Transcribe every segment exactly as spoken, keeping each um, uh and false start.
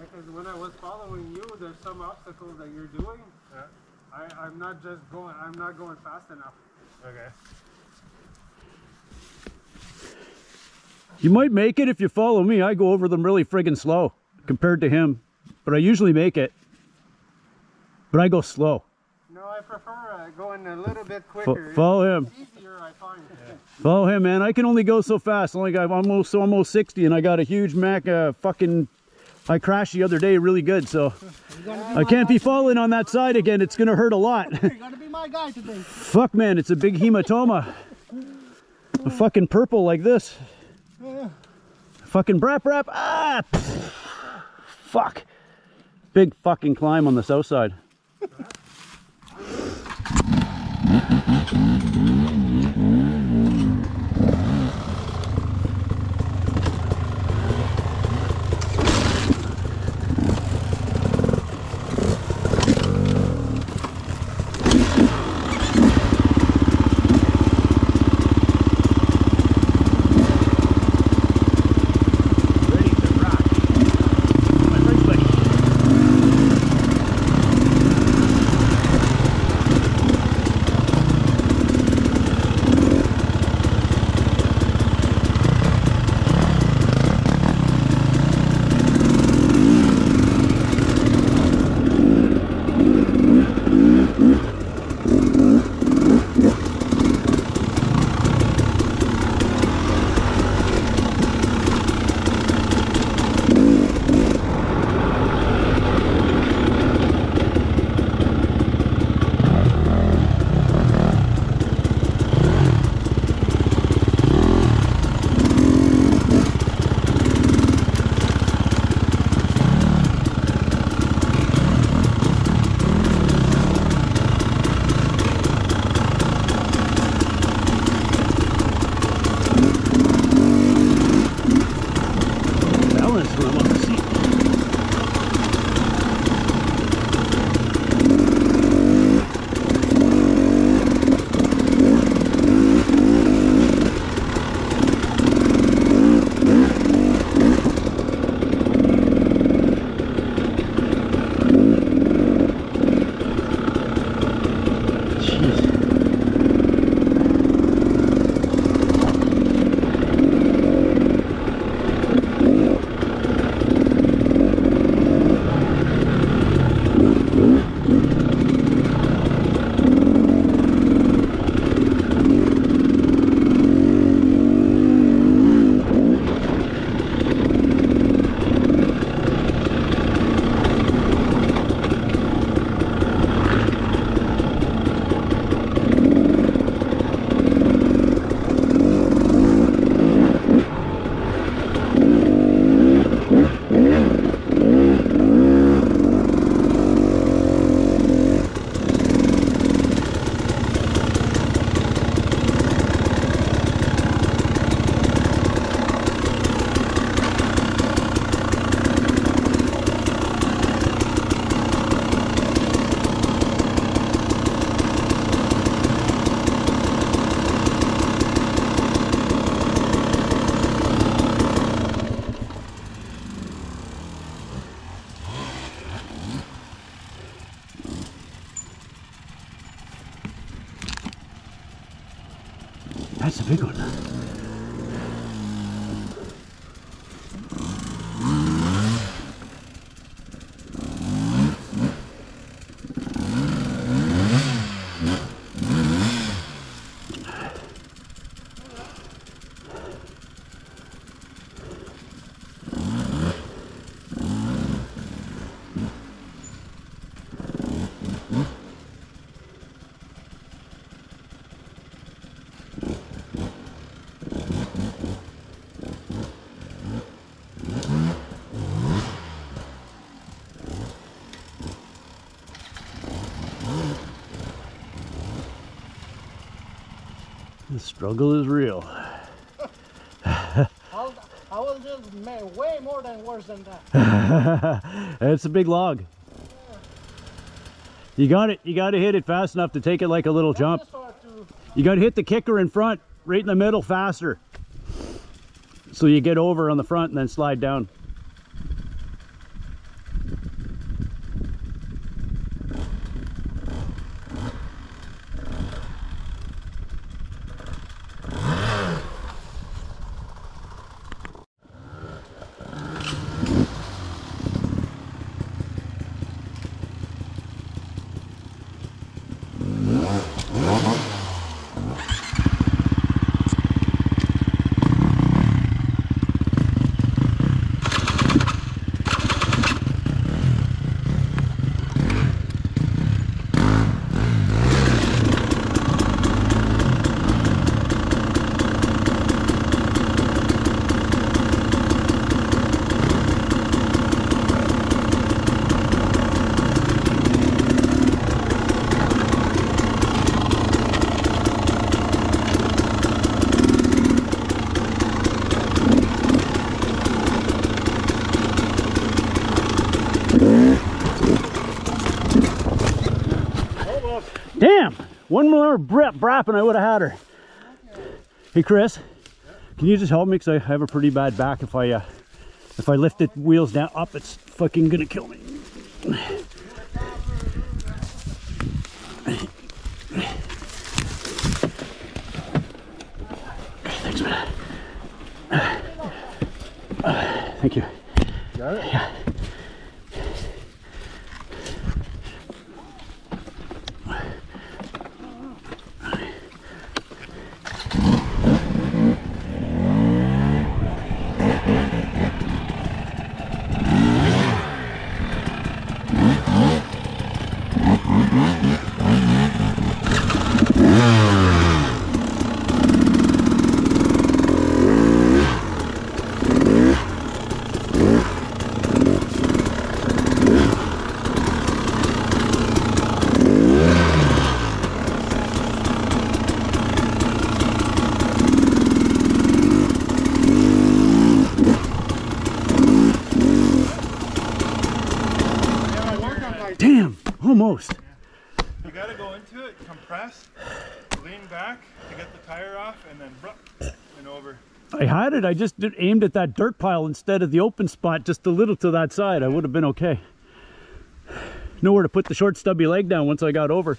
Because when I was following you, there's some obstacles that you're doing. Yeah. I, I'm not just going, I'm not going fast enough. Okay. You might make it if you follow me. I go over them really friggin' slow compared to him. But I usually make it. But I go slow. No, I prefer uh, going a little bit quicker. F follow him. It's easier, I find. Yeah. Follow him, man. I can only go so fast. Only got almost almost sixty, and I got a huge Mac uh, fucking... I crashed the other day really good, so I can't be falling on that side again. It's going to hurt a lot. You're going to be my guy today. Fuck, man, it's a big hematoma. A fucking purple like this. Yeah. Fucking brap brap. Ah! Pff. Fuck. Big fucking climb on the south side. That's a big one. The struggle is real. I'll, I will do way more than worse than that. It's a big log. Yeah. You got it. You got to hit it fast enough to take it like a little jump. You got to hit the kicker in front, right in the middle, faster. So you get over on the front and then slide down. Damn, one more brap and I would have had her. Okay. Hey Chris, yep. Can you just help me? Because I have a pretty bad back. If I uh, if I lift the wheels down up, it's fucking gonna kill me. Thanks, man. Uh, thank you. Got it? Yeah. Damn, almost. You gotta go into it, compress, lean back to get the tire off, and then bruh, and over. I had it, I just did, aimed at that dirt pile instead of the open spot, just a little to that side. I would have been okay. Nowhere to put the short stubby leg down once I got over.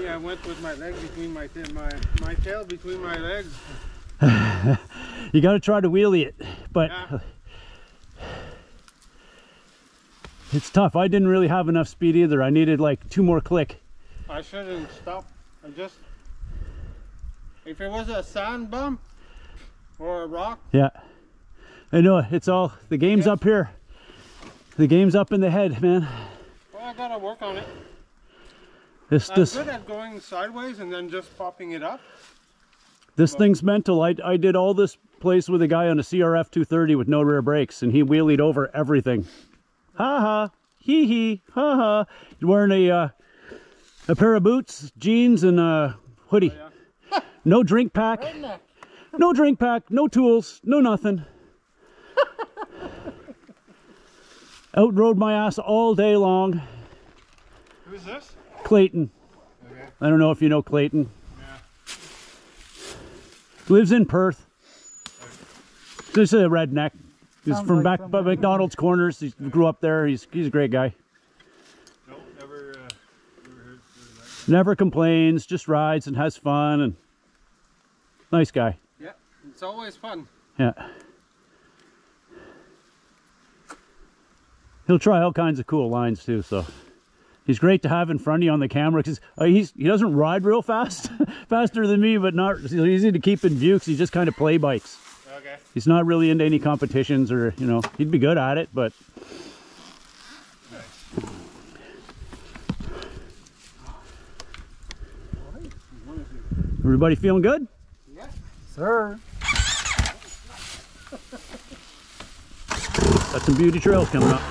Yeah, I went with my leg between my, my, my tail between my legs. You gotta try to wheelie it, but... Yeah. It's tough. I didn't really have enough speed either. I needed like two more click. I shouldn't stop. I just, if it was a sand bump or a rock. Yeah. I know. It's all, the game's yeah. up here. The game's up in the head, man. Well, I gotta work on it. This, I'm this, good at going sideways and then just popping it up. This but. thing's mental. I, I did all this place with a guy on a C R F two thirty with no rear brakes, and he wheelied over everything. Ha ha, hee hee, ha ha. You're wearing a uh, a pair of boots, jeans, and a hoodie. Oh, yeah. No drink pack, no drink pack, no tools, no nothing. Outrode my ass all day long. Who's this? Clayton. Okay. I don't know if you know Clayton. Yeah. Lives in Perth. Okay. Just a redneck. He's Sounds from like back somebody. by McDonald's Corners. He yeah. grew up there. He's he's a great guy. Nope, never, uh, never, heard, never complains. Just rides and has fun, and nice guy. Yeah, it's always fun. Yeah. He'll try all kinds of cool lines too. So he's great to have in front of you on the camera because uh, he's he doesn't ride real fast, faster than me, but not he's easy to keep in view because he just kind of play bikes. Okay. He's not really into any competitions or, you know, he'd be good at it, but. Nice. Everybody feeling good? Yes, sir. Got some beauty trails coming up.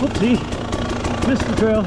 Whoopsie, missed the trail.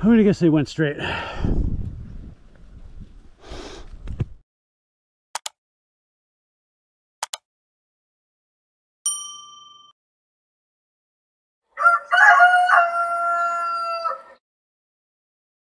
I'm gonna guess they went straight.